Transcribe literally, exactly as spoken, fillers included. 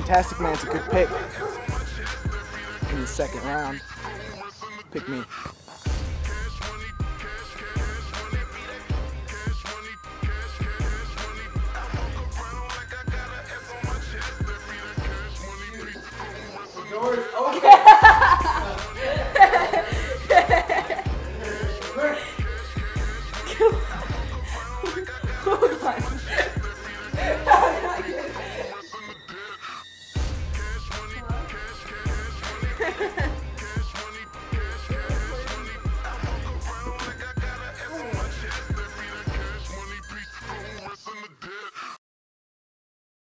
Fantastic Man's a good pick in the second round. Pick me.